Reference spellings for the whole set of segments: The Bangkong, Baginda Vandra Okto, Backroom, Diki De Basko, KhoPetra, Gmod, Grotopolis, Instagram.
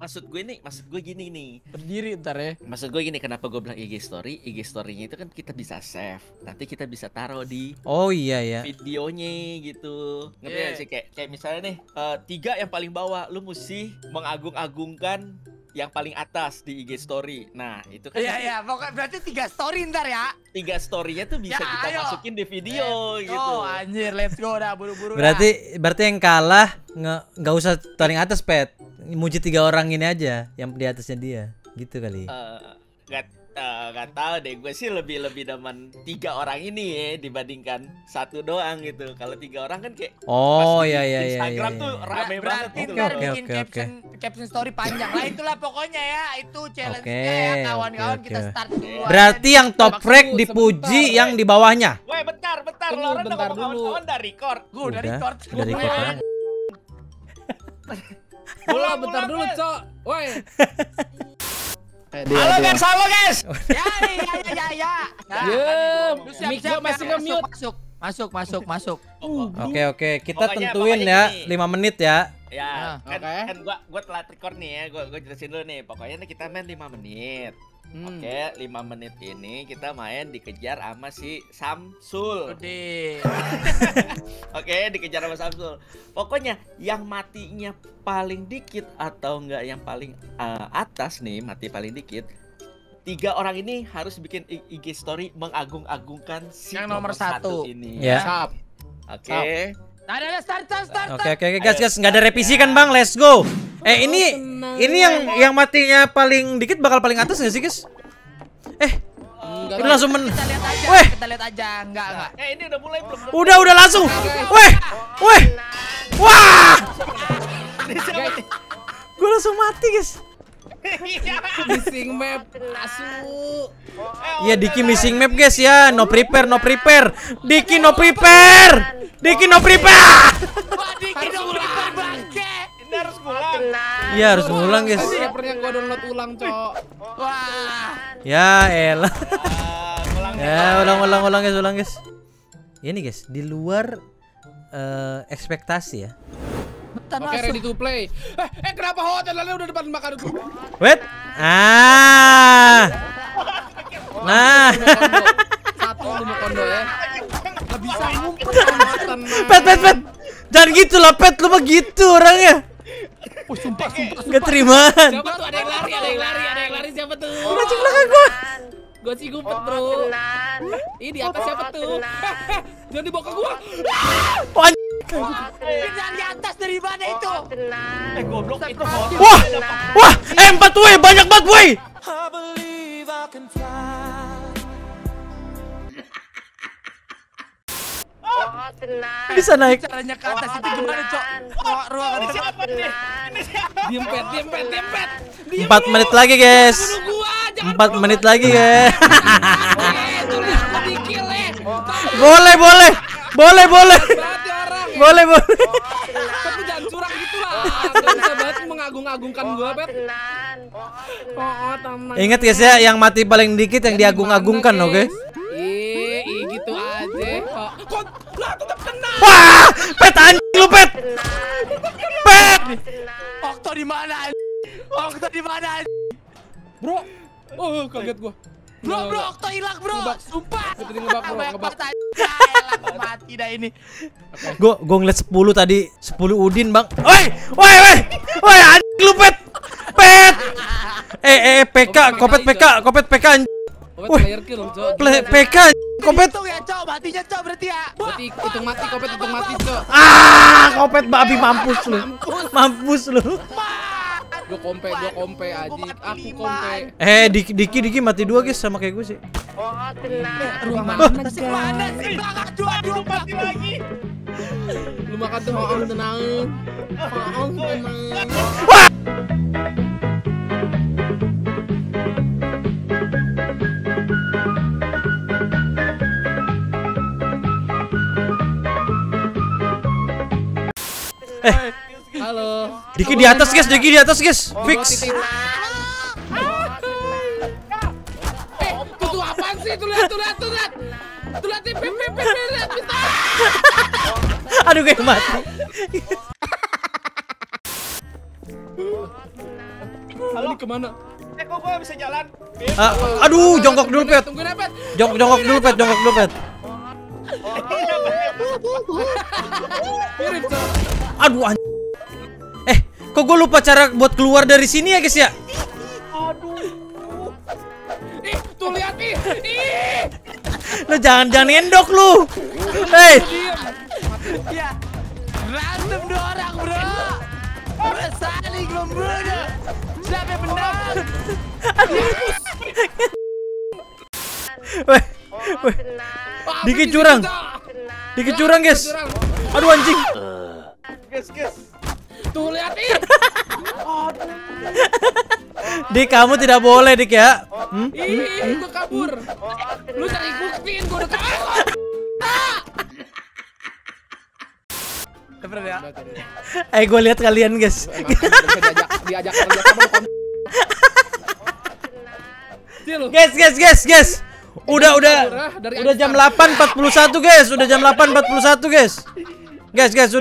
maksud gue gini nih. Berdiri ntar ya. Maksud gue gini, kenapa gue bilang IG story? IG story-nya itu kan kita bisa save. Nanti kita bisa taruh di videonya gitu. Ngerti gak sih? Kayak misalnya nih, 3 yang paling bawah lu mesti mengagung-agungkan yang paling atas di IG story. Nah, itu kan pokoknya berarti 3 story ntar ya. 3 story-nya tuh bisa kita masukin di video gitu. Oh, anjir, let's go dah buru-buru. Berarti yang kalah nggak usah paling atas, Pet. Muji 3 orang ini aja yang di atasnya dia. Gitu kali. Gak tau deh, gue sih lebih demen 3 orang ini ya dibandingkan 1 doang gitu. Kalau 3 orang kan kayak Instagram tuh rame banget gitu. Berarti bikin caption story panjang lah, itulah pokoknya ya. Itu challenge-nya ya kawan-kawan, kita start dulu. Berarti yang top rank dipuji yang di bawahnya. Weh bentar, Loren udah ngomong kawan-kawan udah record. Gue udah record. Bentar dulu cok. Woi. Halo guys. Ya. Mic gua masih nge-mute. Masuk. Oke. Kita tentuin ya 5 menit ya. Ya, kan gua telat record nih ya. Gua jelasin dulu nih. Pokoknya nih kita main 5 menit. Oke, 5 menit ini kita main dikejar sama si Samsul. Oke, dikejar sama Samsul. Pokoknya yang matinya paling dikit atau enggak yang paling atas nih, mati paling dikit. 3 orang ini harus bikin IG story mengagung-agungkan si yang nomor 1 ini. Ya. Oke. Start. Oke, guys, enggak ada revisi kan, Bang? Let's go. Ini yang matinya paling dikit bakal paling atas nggak sih, guys? Ini langsung kita lihat aja. Enggak. Ini udah mulai belum? Udah langsung. Weh. Wah. Gue langsung mati, guys. Missing map asu. Iya, Diki missing map, guys ya. No prepare. Diki no prepare. Iya harus ngulang guys. Servernya gua download ulang, Cok. Wah. Ya elah. Ya ulang guys. Ini guys, di luar ekspektasi ya. Oke, ready to play. Kenapa hotelnya udah depan makan gua? Wait. Nah. Satu lu mau kondo ya. Enggak bisa ngumpet. Pet. Jangan gitu lah, Pet, lu mah gitu orangnya. Oh, sumpah. Enggak terimaan. Siapa tuh ada yang lari siapa tuh? Udah belakang gua. Gua sih gumpet, Bro. Ini di atas siapa tuh? Jangan dibawa ke gua. Jangan di atas dari mana itu? Goblok itu. Wah, empat weh, banyak banget weh. Bisa naik caranya ke atas itu gimana, Cok? Ruangan ini siapa nih? Diempet. 4 menit lagi, guys. 4 menit lagi, guys. Boleh. Tapi jangan curang gitu lah. Enggak bisa banget mengagung-agungkan gua, Pet. Ingat guys ya, yang mati paling dikit yang diagung-agungkan, oke? Gitu aja. Kok tetap kena. Wah, Pet anjing lu, Pet. Pet. Okto di mana? Bro. Oh, kaget gua. Bro, Okto hilang, Bro. Sumpah. Ngebak. Mati dah ini. Gua ngeliat 10 tadi, 10 Udin, Bang. Woi, anjing lu, Pet. Pet. PK, kopet PK anjing. Player kill dong, Cok. PK kopet tuh ya, Cok. Matinya, Cok, berarti ya. Berarti hitung mati, Cok. Kopet babi mampus lu. Gua kompe anjing. Aku kompe. Diki mati 2, guys, sama kayak gue sih. Tenang. Ruangan mana sih? Bang, dua mati lagi. Lu makan tuh tenang. Halo. Diki di atas, guys. Fix. Itu apaan sih? Lihat. Lihat pip. Aduh, gue mati. kemana? Eh, kok gua bisa jalan? Aduh, jongkok dulu, Pet. Jongkok dulu, Pet. Jongkok dulu, Pet. Aduh, anjir. Eh, kok gua lupa cara buat keluar dari sini ya, guys ya? Aduh. Ih, tuh lihat nih. Ih. Lu jangan nendok lu. Hei. Ya. Berantem dua orang, Bro. Bersaling belum, Bro. Siapa yang benar? Weh. Weh. Dikit curang. Dikit curang, guys. Aduh, anjing. Guys. Tuh lihat nih. Dik, kamu tidak boleh, Dik, ya. Ih, gua kabur. Lu cari buktiin gua udah kabur. Ya? Eh, gue lihat kalian, guys. Guys. Udah jam 8.41, guys. Guys.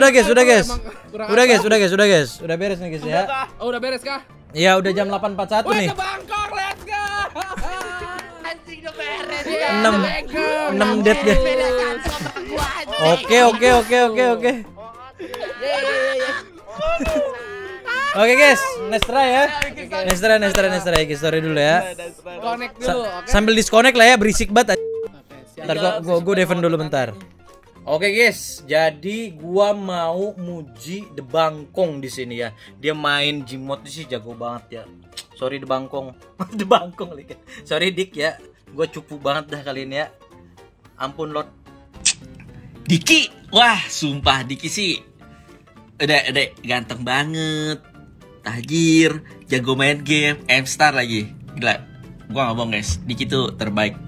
Udah beres nih, guys, ya. Oh, udah beres kah? Iya, udah jam 8.41 nih. 6 dead deh. Oke. Oke, guys, next try ya, guys, sorry dulu ya. Connect dulu, okay? Sambil disconnect lah ya, berisik banget. Ntar gua defend dulu bentar. Oke, guys, jadi gua mau muji The Bangkong di sini ya. Dia main Gmod sih jago banget ya. Sorry The Bangkong, The Bangkong lagi. Sorry Dik ya, gua cupu banget dah kali ini ya. Ampun Lord. Diki, wah sumpah Diki sih. Udah, ganteng banget, tajir, jago main game, M-Star lagi. Gila, gua ngomong guys, Diki tuh terbaik.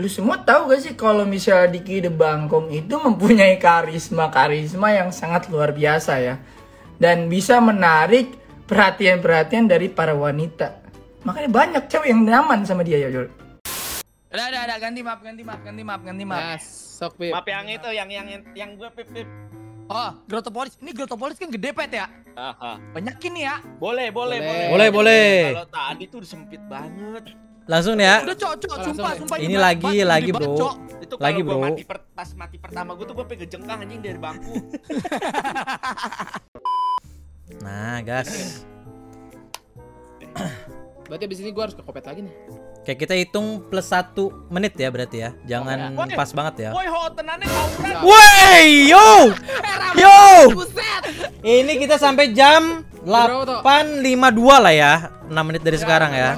Lu semua tahu gak sih kalau misalnya Diki The Bangkong itu mempunyai karisma yang sangat luar biasa ya. Dan bisa menarik perhatian dari para wanita. Makanya banyak cewek yang nyaman sama dia ya, Jol. Udah, ganti map. Yes, sok, Pip. Map yang itu, yang gue Pip. Oh, Grotopolis. Ini Grotopolis kan gede, Pet, ya? Banyakin nih ya. Boleh. Kalau tadi tuh sempit banget. Langsung nih ya. Udah cocok, sumpah. Ini lagi, Bro. Itu lagi, Bro. Pas mati pertama gue tuh gue pengen jengkang anjing dari bangku. Nah, gas. Berarti abis ini gue harus ke kopet lagi nih. Kayak kita hitung plus 1 menit ya berarti ya. Jangan pas banget ya. Woi, yo. Ini kita sampai jam 8.52 lah ya. 6 menit dari sekarang ya.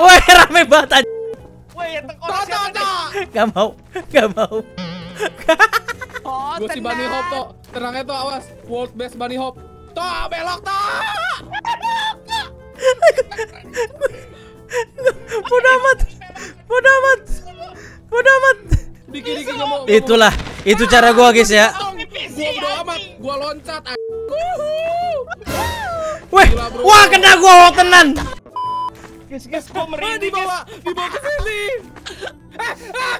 Woi, rame banget. Woi, Gak mau. Gue si Bunny Hop tuh. Tenangnya tuh awas. World best Bunny Hop. Tuh belok tuh. Bodoh amat. Itulah, itu cara gua guys ya. Bodoh amat, gua loncat. Weh, wah kena gua tenan. Guys, gua merinding dibawa ke sini.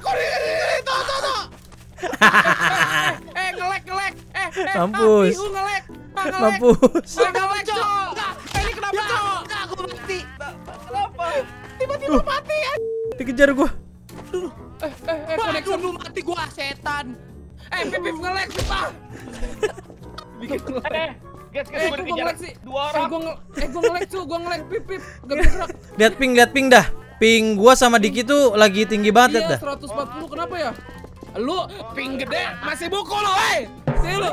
Kok ngelek. Mampus. Mampus. Ini kenapa, Cok? Aku mati. Tiba-tiba mati. Dikejar gua. Koneksi lu mati gua, setan. Pip nge-lag, Pip. Guys, gua nge-lag sih. Dua orang. Gua nge-lag, Cuk. Gua nge-lag, Pip. Gak bergerak. Lihat ping dah. Ping gua sama Diki tuh lagi tinggi banget dah. Iya, 140 kenapa ya? Lu ping gede, masih buku lu, woi. Sini lu.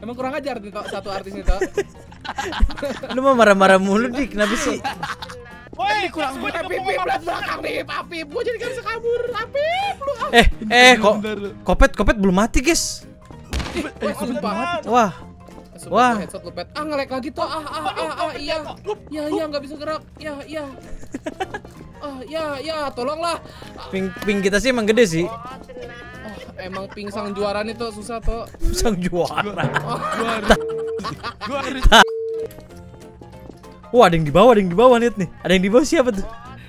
Emang kurang ajar nih satu artis itu. Lu mau marah-marah mulu, Dik. Kenapa sih? Woi, kurang Pip belat belakang nih, Pip. Gua jadi kan sekabur, Pip lu. Kok kopet belum mati, guys. Wah. Headshot lu, Pet. Ngelag lagi tuh. Iya. Ya, enggak bisa gerak. Ya. Ya, tolonglah. Ping kita sih emang gede sih. Emang pingsang juara nih tuh susah tuh. Pingsang juara. Gua harus. Wah, ada yang di bawah lihat nih. Ada yang di bawah siapa tuh?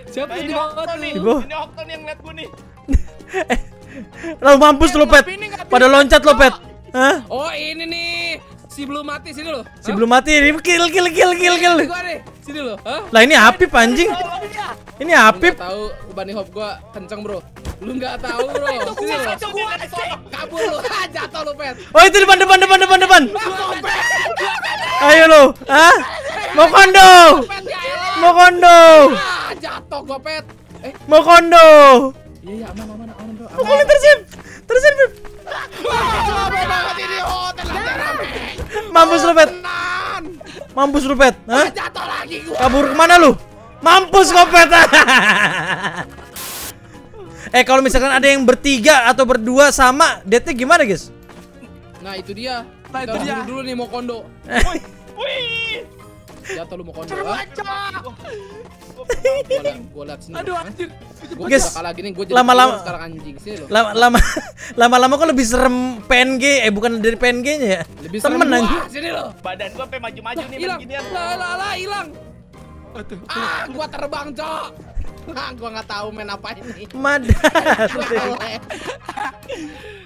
Siapa yang di bawah tuh? Di bawah. Ini Okton yang lihat gua nih. Lalu mampus lu, Pet. Pada loncat lu, Pet. Hah? Oh, ini nih. Si Si belum mati sini loh. Si belum mati, kill. Sini loh. Lah ini Apip anjing. Ini Apip. Tahu Bani Hop gua kenceng, Bro. Lu enggak tahu, Bro. Sini loh. Kabur lu. Jatuh lu, Pet. Oh, itu depan. Ayo lu. Hah? Mau kondo. Mau kondo. Jatuh gua, Pet. Mau kondo. Iya, aman, Bro. Pukulin tersin, Pet. Mampus lu, Pet. Mampus lu, Pet. Hah? Jatuh lagi gua. Kabur kemana lu? Mampus kopet. Kalau misalkan ada yang bertiga atau berdua sama DT gimana, guys? Nah, itu dia. Kita dulu nih mau kondo. Wih. Jatuh lu mau kondo. Gua lihat sini. Aduh, anjir. Guys, lama-lama sekarang anjing sini loh. Lama-lama kok lebih serem PNG, bukan dari PNG-nya ya. Lebih serem sini loh. Badan gua sampai maju-maju nih beginian. Lah, hilang. Gua terbang, Cok. Gua nggak tahu main apa ini. Madas.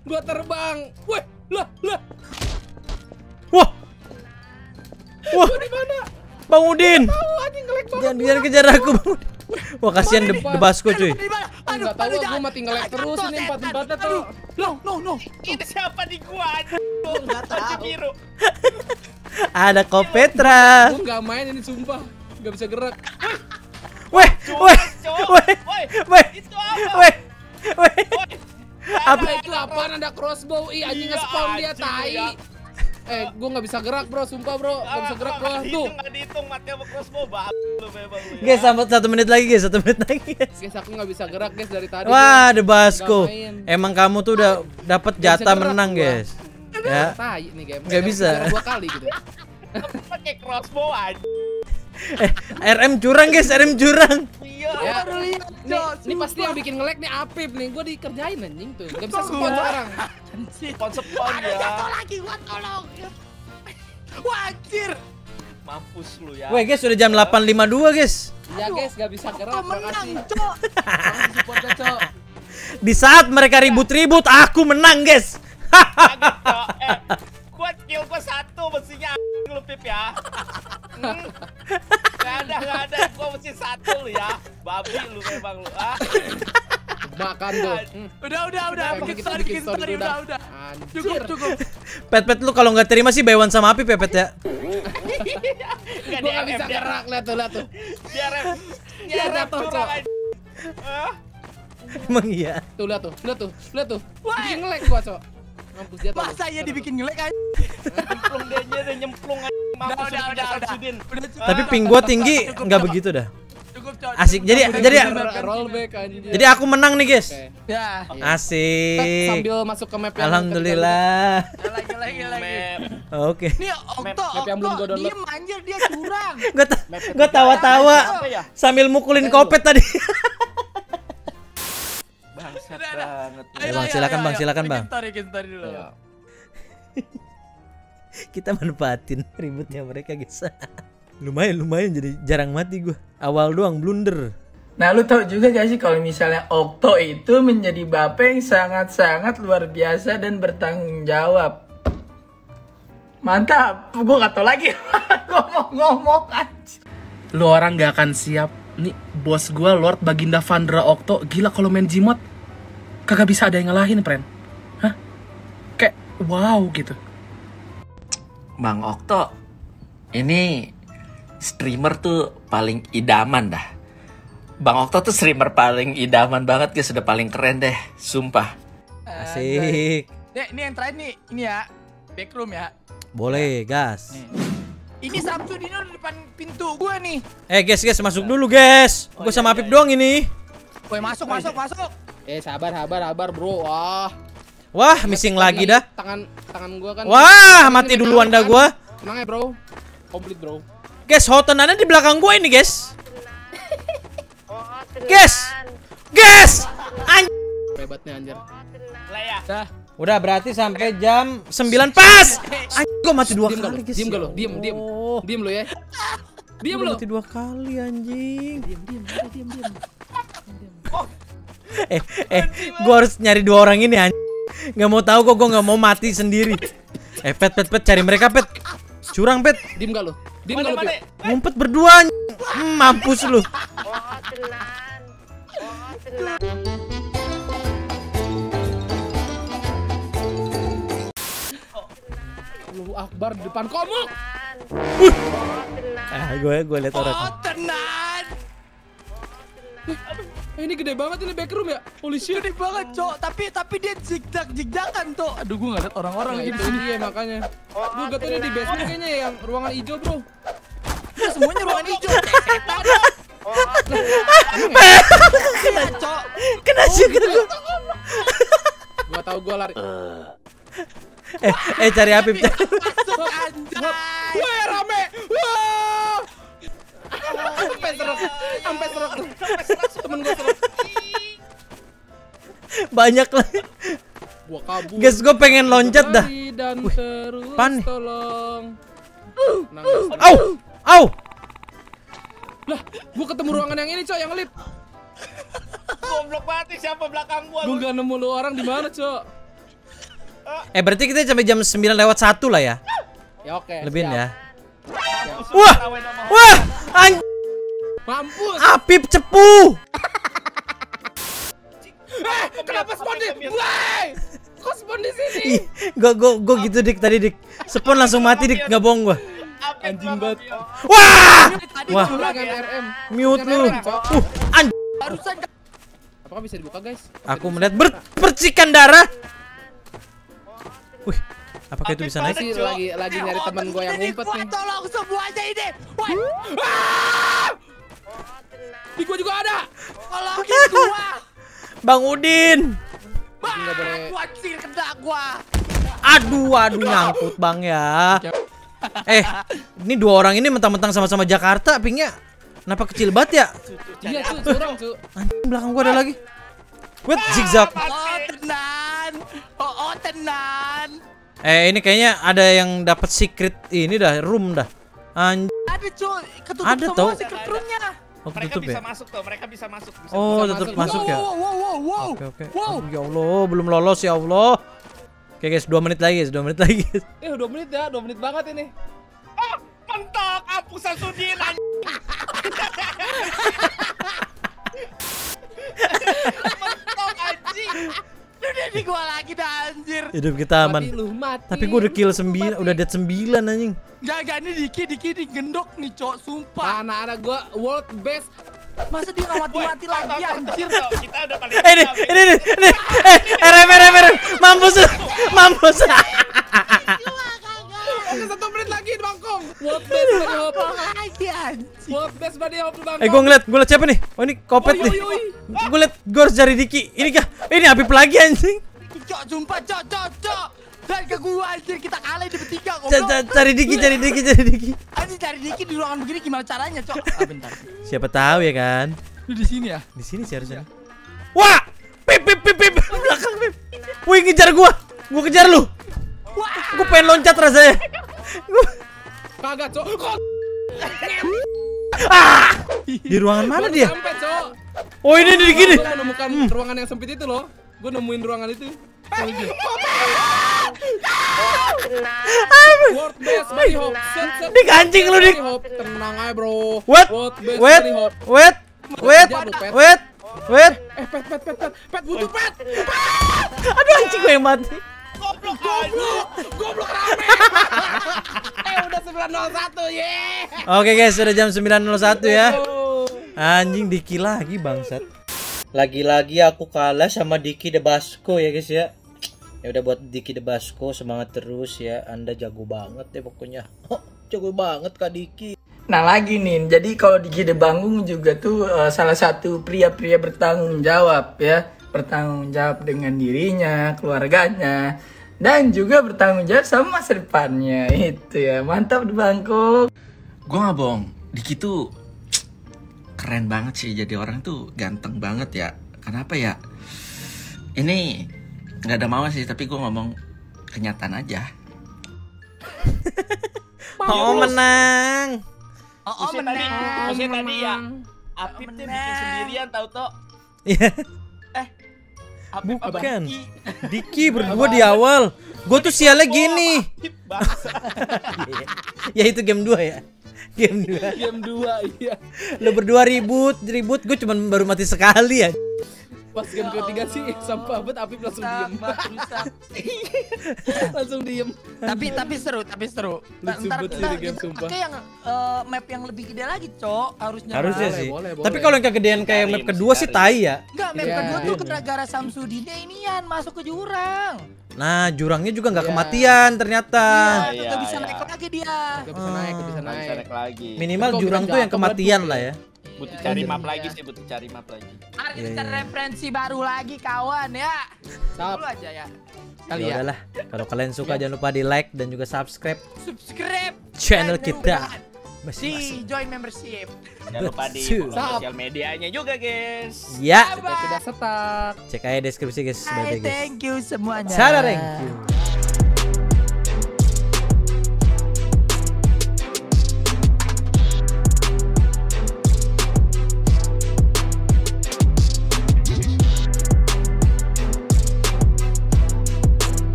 Gua terbang. Wih, lah. Wah. Di mana? Bang Udin. Jangan kejar aku, Bang Udin. Wah, kasihan De Basko, cuy. Enggak tahu aku mati ngelek terus ini empat-empatnya, Cok. No. Itu siapa di gua? Enggak tahu. Ada Kopetra. Gua nggak main ini, sumpah. Gak bisa gerak. Weh. Apa itu? Apaan ada crossbow? Ih, anjing nge-spawn dia tai. Gua enggak bisa gerak, Bro, sumpah, Bro. Enggak bisa gerak gua. Tuh. Enggak dihitung matinya sama crossbow, Bang. Lu memang lu. Guys, sampai 1 menit lagi, guys. 1 menit lagi, guys. Guys, aku enggak bisa gerak, guys, dari tadi. Wah, De Basko. Emang kamu tuh udah dapat jatah menang, guys. Ya. Tai nih game. Enggak bisa. 2 kali gitu. Pakai crossbow aja. RM curang guys. Iya, baru lihat. Ini pasti yang bikin nge-lag nih Apip nih. Gua dikerjain anjing tuh. Enggak bisa spawn sekarang. Spawn ya. Jatuh lagi gua, tolong. Wah, anjir. Mampus lu ya. Weh, guys, sudah jam 8.52, guys. Iya, guys, enggak bisa gerak. Menang, Cok. Di saat mereka ribut-ribut, aku menang, guys. Buat kill gua 1 mestinya lu Pip ya. Gak ada gua mesti 1 lu ya. Babi lu memang lu. Makan lu. Udah. Bikin story udah. Cukup. Pet lu kalau enggak terima sih Baywan sama Api Pepet ya. Gua enggak bisa gerak lihat tuh. Dia jatuh. Emang iya. Tuh lihat tuh. Bikin nge-lag gua, Cok. Masa iya dibikin ngelek aja. Nyemplung dia aja nyemplung aja. Udah. Tapi ping gua tinggi enggak begitu dah. Cukup. Asik. Jadi aku menang nih, guys. Ya. Asik. Sambil masuk ke map yang alhamdulillah. Lagi. Oke. Nih Okto diem anjir dia curang. Gua tawa-tawa sambil mukulin kopet tadi. Bang, silakan bang. Bikin story dulu. Kita manfaatin ributnya mereka, guys. Lumayan jadi jarang mati gue. Awal doang blunder. Nah, lu tau juga gak sih kalau misalnya Okto itu menjadi bapak yang sangat-sangat luar biasa dan bertanggung jawab. Mantap, gue gak tau lagi. Ngomong aja. Lu orang gak akan siap. Nih bos gue Lord Baginda Vandra Okto. Gila kalau main Gmod kagak bisa ada yang ngalahin, friend. Hah? Kayak wow gitu. Bang Okto, ini streamer tuh paling idaman dah. Bang Okto tuh streamer paling idaman banget, guys. Sudah paling keren deh, sumpah. Asik. Ini yang terakhir nih, ini ya. Backroom ya. Boleh, gas. Nih. Ini Samsu Dino di depan pintu gue nih. Guys, masuk dulu, guys. Gue sama Apip doang ini. Woi, masuk. Sabar, Bro. Wah, missing lagi dah. Tangan gua kan. Wah, mati duluan dah gua. Tenang ya, Bro. Komplit, Bro. Guys, hotenannya di belakang gua ini, guys. Guys. Anjir. Hebatnya anjir. Lah ya. Udah berarti sampai jam 9 pas. Anjir, gua mati 2 kali, guys. Diam lo ya. Diam lo. Mati 2 kali anjing. Diam. Gue harus nyari 2 orang ini anjing. Gak mau tahu kok gue gak mau mati sendiri. Eh, pet, cari mereka, pet. Curang, pet. Dim gak lu? Dim gak lu? Ngumpet berdua. Mampus lu. Allahu Akbar di depan kamu. Gue lihat orang. Ini gede banget, ini backroom ya? Polisi gede banget, cok. Tapi dia zigzag-zigzagan tuh. Aduh, gue nggak lihat orang-orang lagi di sini ya makanya. Gue gak tau ini di basement kayaknya yang ruangan hijau, bro. Semuanya ruangan hijau. Kena cok. Kena juga gue. Gak tau gue lari. Cari Habib. Masuk anjay. Weh, rame. Sampai serok. Temen gue serok. Banyak lah. Gua kabur. Guys, gue pengen loncat dah. Pan. Tolong. Au. Lah, gue ketemu ruangan yang ini, Cok, yang lip. Goblok banget siapa belakang gua. Gue enggak nemu lu orang di mana, Cok. Berarti kita sampai jam 9:01 lah ya. Ya oke. Lebihin ya. Wah. Anjir. Mampus. Apip cepu. Kenapa spawn di? Kok spawn di sini? Gue gitu Dik tadi Dik. Spawn langsung mati Dik, enggak bohong gua. Anjing banget. Wah. Mute lu. Anjir. Barusan. Apakah bisa dibuka, guys? Aku melihat percikan darah. Wih. Apakah itu bisa naik? Lagi nyari teman gue yang ngumpet nih. Tolong semuanya ini. Di gua juga ada. Tolongin gua. Bang Udin. Enggak boleh. Gua anjir kena gua. Aduh nyangkut Bang ya. Ini dua orang ini mentang-mentang sama-sama Jakarta pingnya. Kenapa kecil banget ya? Iya, curang, cu. Anjing belakang gua ada lagi. Wait, zigzag. Oh, tenan. Ini kayaknya ada yang dapat secret ini dah, room dah. Anjir. Ada cuy, ketutup ada semua tau. Secret roomnya. Mereka bisa masuk. Bisa tetap masuk ya. Wow. Oke. Ya Allah, belum lolos ya Allah. Oke guys, 2 menit lagi. 2 menit ya, 2 menit banget ini. Ah, mentok, hapusan Sudin. Mentok anjing. Udah di gua lagi dah anjir. Hidup kita aman. Tapi gua udah kill 9, udah dead 9 anjing. Enggak ini Diki digendok nih, Cok, sumpah. Anak-anak gua world best. Masa dia mati lagi anjir. Kita udah paling. Ini. RM. Mampus. Oke, 1 menit lagi di Bangkong. World best dari Hop. World best dari Hop di Bangkong. Gua liat siapa nih? Oh, ini kopet nih. Gue liat gua harus cari Diki. Ini kah? Ini Habib lagi anjing. Cok, jumpa cok. Dan ke gua anjir kita kalah di bertiga kok. Cari Diki. Anjir cari Diki di ruangan begini gimana caranya, Cok? Bentar. Siapa tahu ya kan. Lu di sini ya? Di sini sih harusnya. Wah! Pip. Belakang Pip. Wih, ngejar gua. Gua kejar lu. Wah, gua pengen loncat rasanya. Kagak, Cok. Di ruangan mana dia? Sampai, Cok. Oh, ini di gini. Gua nemukan ruangan yang sempit itu loh. Gua nemuin ruangan itu. World best dari Hop. Dik anjing lu Dik. Tenang aja, bro. Wait. Pet butuh pet. Aduh anjing gue yang mati. Goblok rame. Udah 9:01 ye. Oke guys, sudah jam 9:01 ya. Anjing Diki lagi bangsat. Lagi-lagi aku kalah sama Diki De Basko ya guys ya. Ya udah buat Diki De Basko semangat terus ya. Anda jago banget ya pokoknya. Jago banget Kak Diki. Nah lagi nih, jadi kalau Diki De Bangkong juga tuh salah satu pria-pria bertanggung jawab ya. Bertanggung jawab dengan dirinya, keluarganya, dan juga bertanggung jawab sama masa depannya. Itu ya, mantap di Bangkong. Gue gak bohong, Diki tuh keren banget sih, jadi orang tuh ganteng banget ya. Kenapa ya? Ini gak ada mawar sih, tapi gue ngomong kenyataan aja. Menang. Maksudnya tadi ya Apip tuh bikin sendirian tau. Bukan Diki berdua di awal Gue tuh sialnya gini. Ya itu game 2 ya. Game 2 iya. Lo berdua ribut, gue cuman baru mati sekali ya. Pas game ketiga sih sampah banget, Apip langsung diem. Langsung diem. Tapi seru, Ntar yang map yang lebih gede lagi, Cok. Harusnya sih. Boleh. Tapi kalau yang kegedean kayak map kedua sih tai ya. Enggak, map kedua tuh gara-gara Samsudine inian masuk ke jurang. Nah, jurangnya juga nggak kematian ternyata. Iya, nggak bisa naik lagi dia. Nggak bisa naik lagi. Minimal jurang tuh yang kematian lah ya. Butuh cari map lagi sih, Mari kita cari referensi baru lagi kawan ya. Dulu aja ya. Kalian lah. Kalau kalian suka jangan lupa di like dan juga subscribe. Subscribe channel kita. Masih join membership. Jangan lupa di sosial medianya juga, guys. Ya. Kita sudah setak. Cek aja deskripsi, guys. Bye, guys. Thank you semuanya. Salam, thank you.